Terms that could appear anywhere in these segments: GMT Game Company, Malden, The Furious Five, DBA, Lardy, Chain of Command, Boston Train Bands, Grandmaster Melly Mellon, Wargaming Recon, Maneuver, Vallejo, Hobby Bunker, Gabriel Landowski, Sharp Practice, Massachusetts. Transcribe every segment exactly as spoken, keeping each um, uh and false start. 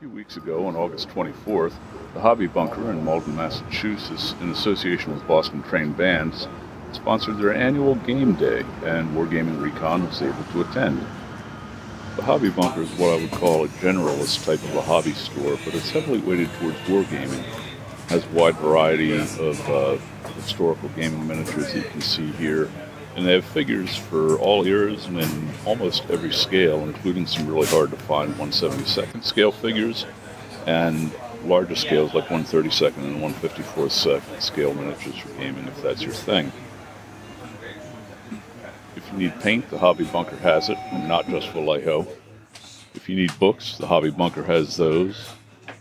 A few weeks ago, on August twenty-fourth, the Hobby Bunker in Malden, Massachusetts, in association with Boston Train Bands, sponsored their annual game day, and Wargaming Recon was able to attend. The Hobby Bunker is what I would call a generalist type of a hobby store, but it's heavily weighted towards wargaming. It has a wide variety of uh, historical gaming miniatures that you can see here, and they have figures for all eras and in almost every scale, including some really hard to find one seventy-second scale figures and larger scales like one thirty-second and one fifty-fourth scale miniatures for gaming, if that's your thing. If you need paint, the Hobby Bunker has it, and not just Vallejo. If you need books, the Hobby Bunker has those.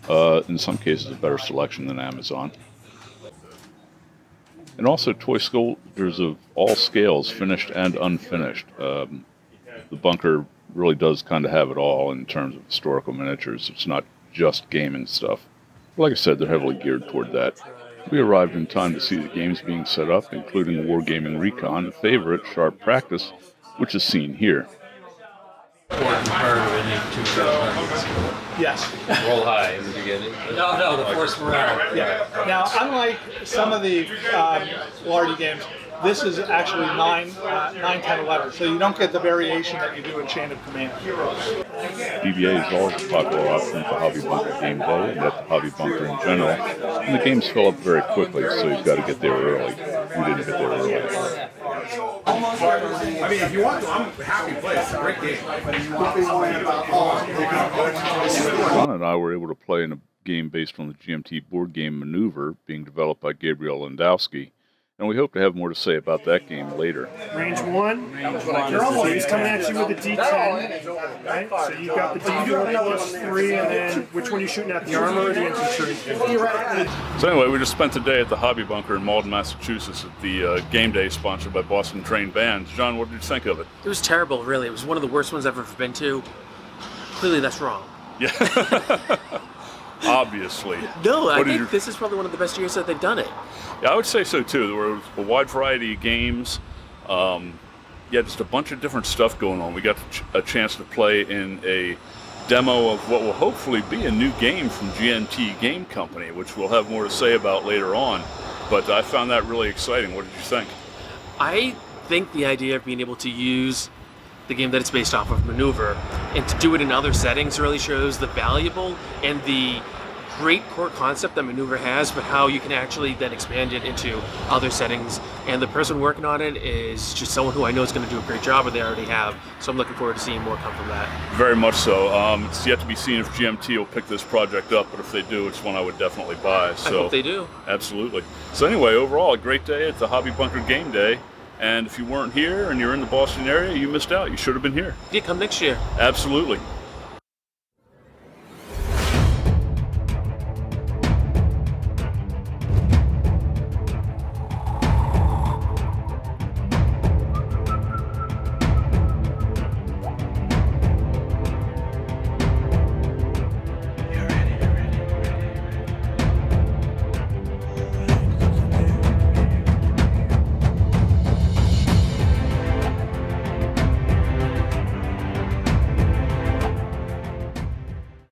Uh, in some cases, a better selection than Amazon. And also toy sculptures of all scales, finished and unfinished. Um, the Bunker really does kind of have it all in terms of historical miniatures. It's not just gaming stuff. But like I said, they're heavily geared toward that. We arrived in time to see the games being set up, including Wargaming Recon, favorite Sharp Practice, which is seen here. Important part of any two rounds. Yes. Roll high in the beginning. No, no, the first round. Yeah. Now, unlike some of the um, Lardy games, this is actually nine, ten, eleven, so you don't get the variation that you do in Chain of Command. D B A is always a popular option for Hobby Bunker game day, and at the Hobby Bunker in general, and the games fill up very quickly, so you've got to get there early. We didn't get there early. I mean, if you want to, I'm happy to play. It's a great game. John and I were able to play in a game based on the G M T board game Maneuver, being developed by Gabriel Landowski, and we hope to have more to say about that game later. Range one. So he's coming at you with a D ten, right? So you've got the D four plus three, and then which one are you shooting at, the armor or the infantry? So anyway, we just spent the day at the Hobby Bunker in Malden, Massachusetts at the uh, game day sponsored by Boston Train Bands. John, what did you think of it? It was terrible, really. It was one of the worst ones I've ever been to. Clearly that's wrong. Yeah. Obviously. No, what I think your... this is probably one of the best years that they've done it. Yeah, I would say so too. There were a wide variety of games. Um, yeah, just a bunch of different stuff going on. We got a chance to play in a demo of what will hopefully be a new game from G M T Game Company, which we'll have more to say about later on. But I found that really exciting. What did you think? I think the idea of being able to use the game that it's based off of, Maneuver, and to do it in other settings really shows the valuable and the great core concept that Maneuver has, but how you can actually then expand it into other settings. And the person working on it is just someone who I know is going to do a great job, or they already have. So I'm looking forward to seeing more come from that. Very much so. Um, it's yet to be seen if G M T will pick this project up, but if they do, it's one I would definitely buy. So I hope they do. Absolutely. So anyway, overall, a great day at the Hobby Bunker Game Day. And if you weren't here and you're in the Boston area, you missed out. You should have been here. Yeah, come next year. Absolutely.